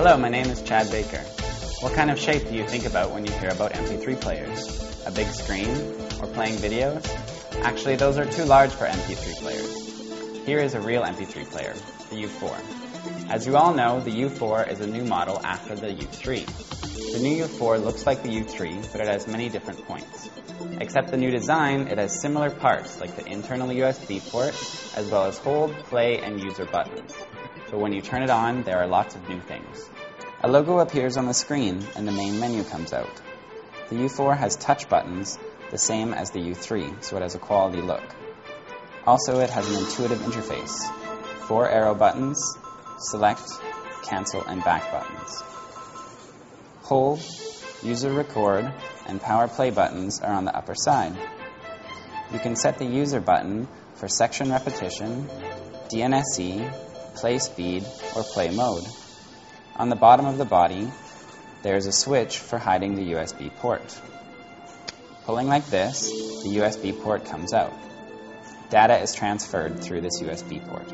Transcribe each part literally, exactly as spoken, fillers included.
Hello, my name is Chad Baker. What kind of shape do you think about when you hear about M P three players? A big screen? Or playing videos? Actually, those are too large for M P three players. Here is a real M P three player, the U four. As you all know, the U four is a new model after the U three. The new U four looks like the U three, but it has many different points. Except the new design, it has similar parts, like the internal U S B port, as well as hold, play, and user buttons. But when you turn it on, there are lots of new things. A logo appears on the screen, and the main menu comes out. The U four has touch buttons, the same as the U three, so it has a quality look. Also, it has an intuitive interface. Four arrow buttons, select, cancel, and back buttons. Hold, user record, and power play buttons are on the upper side. You can set the user button for section repetition, D N S E, play speed, or play mode. On the bottom of the body, there is a switch for hiding the U S B port. Pulling like this, the U S B port comes out. Data is transferred through this U S B port.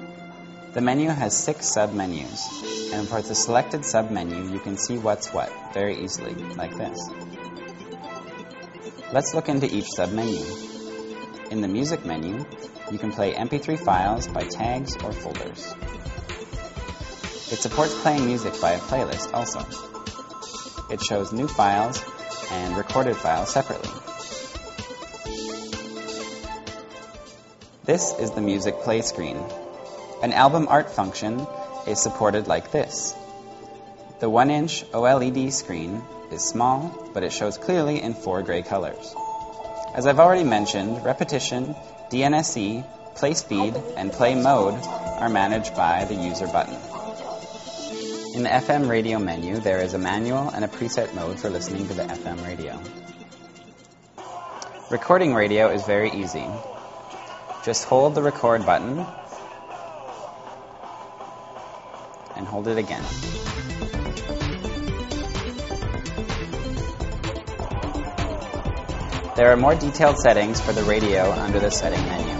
The menu has six sub-menus, and for the selected sub-menu, you can see what's what very easily, like this. Let's look into each sub-menu. In the music menu, you can play M P three files by tags or folders. It supports playing music by a playlist also. It shows new files and recorded files separately. This is the music play screen. An album art function is supported like this. The one inch OLED screen is small, but it shows clearly in four gray colors. As I've already mentioned, repetition, D N S E, play speed, and play mode are managed by the user button. In the F M radio menu, there is a manual and a preset mode for listening to the F M radio. Recording radio is very easy. Just hold the record button and hold it again. There are more detailed settings for the radio under the setting menu.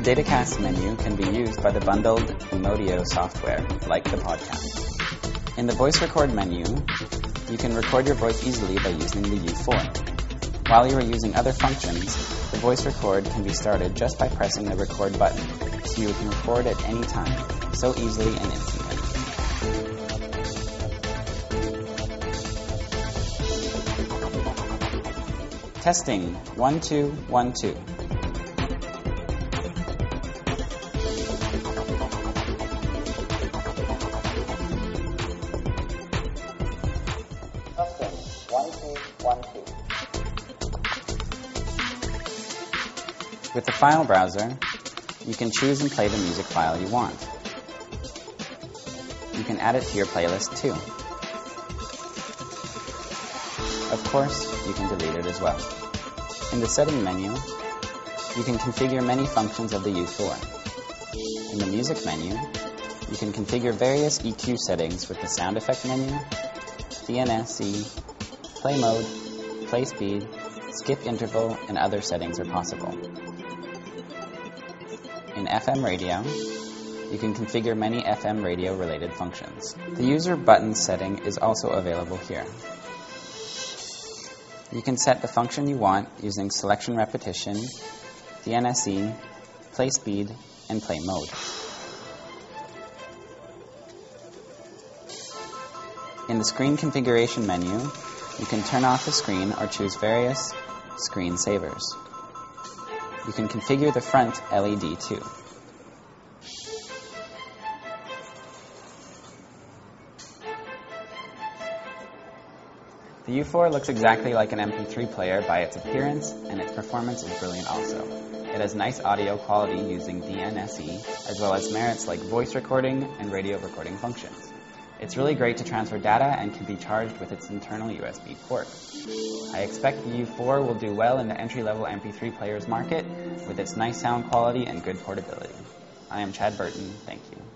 The datacast menu can be used by the bundled Emodio software, like the podcast. In the voice record menu, you can record your voice easily by using the U four. While you are using other functions, the voice record can be started just by pressing the record button, so you can record at any time, so easily and instantly. Testing, one, two, one, two. Testing, one, two, one, two. With the file browser, you can choose and play the music file you want. You can add it to your playlist too. Of course, you can delete it as well. In the setting menu, you can configure many functions of the U four. In the music menu, you can configure various E Q settings with the sound effect menu, D N S E, play mode, play speed, skip interval, and other settings are possible. In F M radio, you can configure many F M radio related functions. The user button setting is also available here. You can set the function you want using selection repetition, D N S E, play speed, and play mode. In the screen configuration menu, you can turn off the screen or choose various screen savers. You can configure the front L E D too. The U four looks exactly like an M P three player by its appearance, and its performance is brilliant also. It has nice audio quality using D N S E, as well as merits like voice recording and radio recording functions. It's really great to transfer data and can be charged with its internal U S B port. I expect the U four will do well in the entry-level M P three players market with its nice sound quality and good portability. I am Chad Burton, thank you.